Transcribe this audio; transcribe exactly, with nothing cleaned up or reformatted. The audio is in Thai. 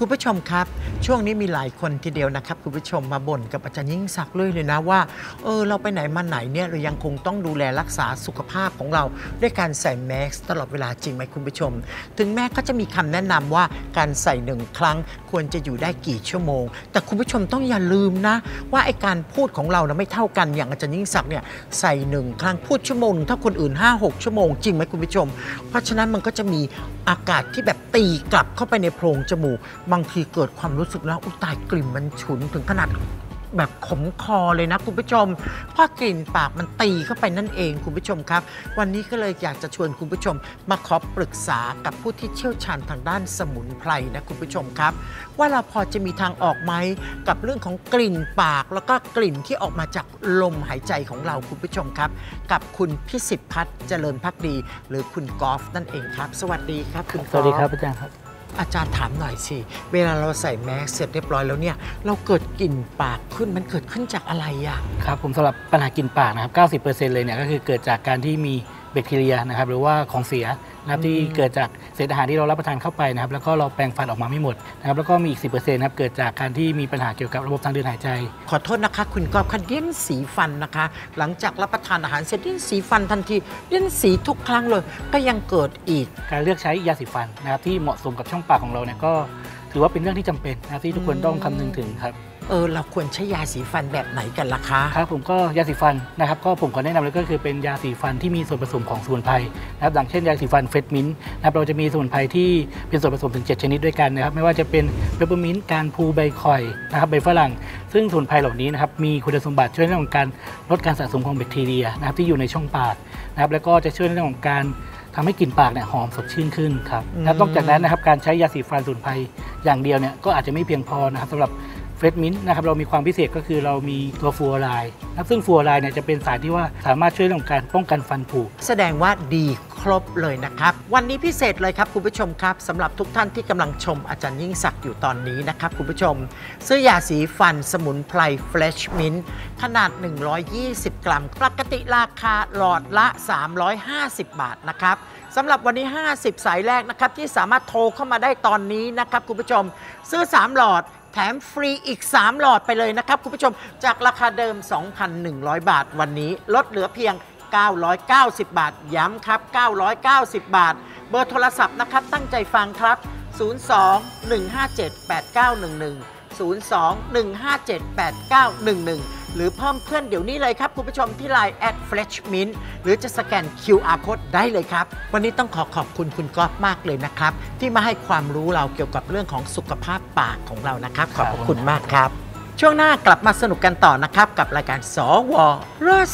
คุณผู้ชมครับช่วงนี้มีหลายคนทีเดียวนะครับคุณผู้ชมมาบ่นกับอาจารย์ยิ่งศักดิ์เลยเลยนะว่าเออเราไปไหนมาไหนเนี่ยเรายังคงต้องดูแลรักษาสุขภาพของเราด้วยการใส่แมสตลอดเวลาจริงไหมคุณผู้ชมถึงแม้ก็จะมีคำแนะนำว่าการใส่หนึ่งครั้งควรจะอยู่ได้กี่ชั่วโมงแต่คุณผู้ชมต้องอย่าลืมนะว่าไอการพูดของเรานะไม่เท่ากันอย่างอาจารย์ยิ่งศักดิ์เนี่ยใส่หนึ่งครั้งพูดชั่วโมงถ้าคนอื่น ห้าหก ชั่วโมงจริงไหมคุณผู้ชมเพราะฉะนั้นมันก็จะมีอากาศที่แบบตีกลับเข้าไปในโพรงจมูกบางทีเกิดความรู้สึกแล้วอุตายกลิ่นมันฉุนถึงขนาดแบบขมคอเลยนะคุณผู้ชมเพราะกลิ่นปากมันตีเข้าไปนั่นเองคุณผู้ชมครับวันนี้ก็เลยอยากจะชวนคุณผู้ชมมาขอปรึกษากับผู้ที่เชี่ยวชาญทางด้านสมุนไพรนะคุณผู้ชมครับว่าเราพอจะมีทางออกไหมกับเรื่องของกลิ่นปากแล้วก็กลิ่นที่ออกมาจากลมหายใจของเราคุณผู้ชมครับกับคุณพิสิทธิพัฒน์เจริญภักดีหรือคุณกอล์ฟนั่นเองครับสวัสดีครับคุณกอล์ฟสวัสดีครับอาจารย์ครับอาจารย์ถามหน่อยสิเวลาเราใส่แมสเสร็จเรียบร้อยแล้วเนี่ยเราเกิดกลิ่นปากขึ้นมันเกิดขึ้นจากอะไรอ่ะครับผมสำหรับปัญหากลิ่นปากนะครับ เก้าสิบเปอร์เซ็นต์ เลยเนี่ยก็คือเกิดจากการที่มีแบคทีเรียนะครับหรือว่าของเสียนะครับที่เกิดจากเศษอาหารที่เรารับประทานเข้าไปนะครับแล้วก็เราแปรงฟันออกมาไม่หมดนะครับแล้วก็มีอีก สิบเปอร์เซ็นต์ ครับเกิดจากการที่มีปัญหาเกี่ยวกับระบบทางเดินหายใจขอโทษนะคะคุณกอล์ฟค่ะเลี่ยนสีฟันนะคะหลังจากรับประทานอาหารเสร็จเลี่ยนสีฟันทันทีเลี่ยนสีทุกครั้งเลยก็ยังเกิดอีกการเลือกใช้ยาสีฟันนะครับที่เหมาะสมกับช่องปากของเราเนี่ยก็ถือว่าเป็นเรื่องที่จำเป็นนะที่ทุกคนต้องคำนึงถึงครับเออเราควรใช้ยาสีฟันแบบไหนกันล่ะคะครับผมก็ยาสีฟันนะครับก็ผมขอแนะนำเลยก็คือเป็นยาสีฟันที่มีส่วนผสมของสมุนไพรนะครับอย่างเช่นยาสีฟันเฟรชมินต์นะครับเราจะมีสมุนไพรที่เป็นส่วนผสมถึงเจ็ดชนิดด้วยกันนะครับไม่ว่าจะเป็นเปปเปอร์มินต์การพูใบข่อยนะครับใบฝรั่งซึ่งสมุนไพรเหล่านี้นะครับมีคุณสมบัติช่วยในเรื่องของการลดการสะสมของแบคทีเรียนะครับที่อยู่ในช่องปากนะครับแล้วก็จะช่วยในเรื่องของการทำให้กลิ่นปากเนี่ยหอมสดชื่นขึ้นครับนอกจากนั้นนะครับการใช้ยาสีฟันสมุนไพรอย่างเดียวเนี่ยก็อาจจะไม่เพียงพอนะครับสำหรับเฟรชมินต์นะครับเรามีความพิเศษก็คือเรามีตัวฟลูออไรด์นะซึ่งฟลูออไรด์เนี่ยจะเป็นสารที่ว่าสามารถช่วยเรื่องการป้องกันฟันผุแสดงว่าดีครบเลยนะครับวันนี้พิเศษเลยครับคุณผู้ชมครับสำหรับทุกท่านที่กำลังชมอาจารย์ยิ่งศักดิ์อยู่ตอนนี้นะครับคุณผู้ชมซื้อยาสีฟันสมุนไพรเฟรชมินต์ขนาดหนึ่งร้อยยี่สิบกรัมปกติราคาหลอดละสามร้อยห้าสิบบาทนะครับสำหรับวันนี้ห้าสิบสายแรกนะครับที่สามารถโทรเข้ามาได้ตอนนี้นะครับคุณผู้ชมซื้อสามหลอดแถมฟรีอีกสามหลอดไปเลยนะครับคุณผู้ชมจากราคาเดิม สองพันหนึ่งร้อย บาทวันนี้ลดเหลือเพียงเก้าร้อยเก้าสิบบาทย้ำครับเก้าร้อยเก้าสิบบาทเบอร์โทรศัพท์นะครับตั้งใจฟังครับศูนย์ สอง หนึ่ง ห้า เจ็ด แปด เก้า หนึ่ง หนึ่ง ศูนย์ สอง หนึ่ง ห้า เจ็ด แปด เก้า หนึ่ง หนึ่ง หรือเพิ่มเพื่อนเดี๋ยวนี้เลยครับคุณผู้ชมที่ ไลน์ แอท เฟรชมินต์ หรือจะสแกน คิว อาร์ Code ได้เลยครับวันนี้ต้องขอขอบคุณคุณกอล์ฟมากเลยนะครับที่มาให้ความรู้เราเกี่ยวกับเรื่องของสุขภาพปากของเรานะครับขอบคุณมากครับช่วงหน้ากลับมาสนุกกันต่อนะครับกับรายการสว.รส